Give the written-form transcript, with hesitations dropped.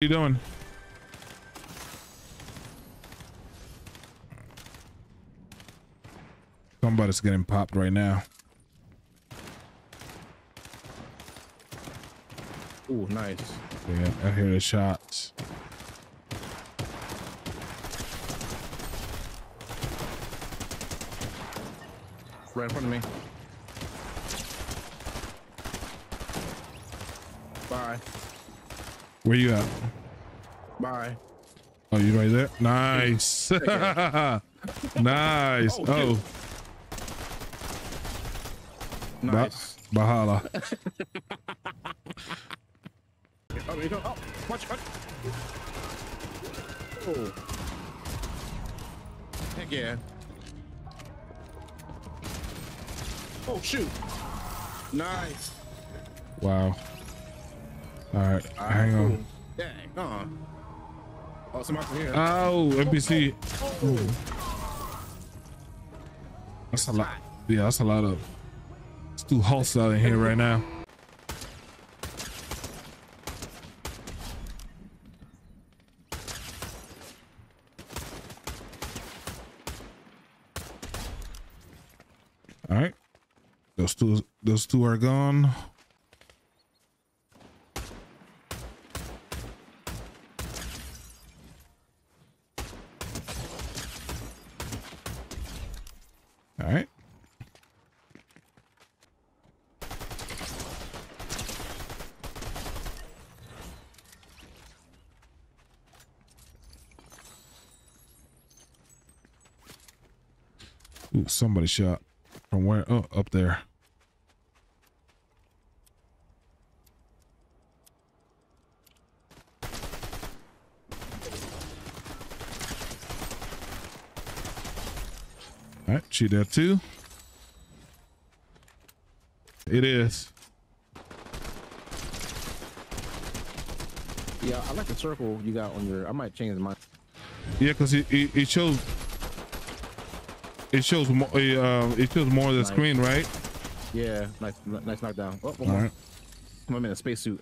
are you doing? Somebody's getting popped right now. Ooh, nice. Yeah, I hear the shots. Right in front of me. Bye. Where you at? Bye. Oh, you right there? Nice. Nice. Oh. Nice. Bahala. Oh, you don't. Oh, watch, watch. Oh. Heck yeah. Oh, shoot. Nice. Wow. All right. Hang on. Dang. Uh-huh. Oh, somebody's here. Oh, NPC. Oh, oh, oh. That's a lot. Yeah, that's a lot of. It's too hostile in here right now. All right. Those two are gone. All right. Ooh, somebody shot from where? Oh, up there. All right, she there too. It is. Yeah, I like the circle you got on your. I might change mine. Yeah, cause it shows. It shows more. It shows more of the screen, right? Yeah, nice knockdown. Oh, one more. Right. I'm in a spacesuit.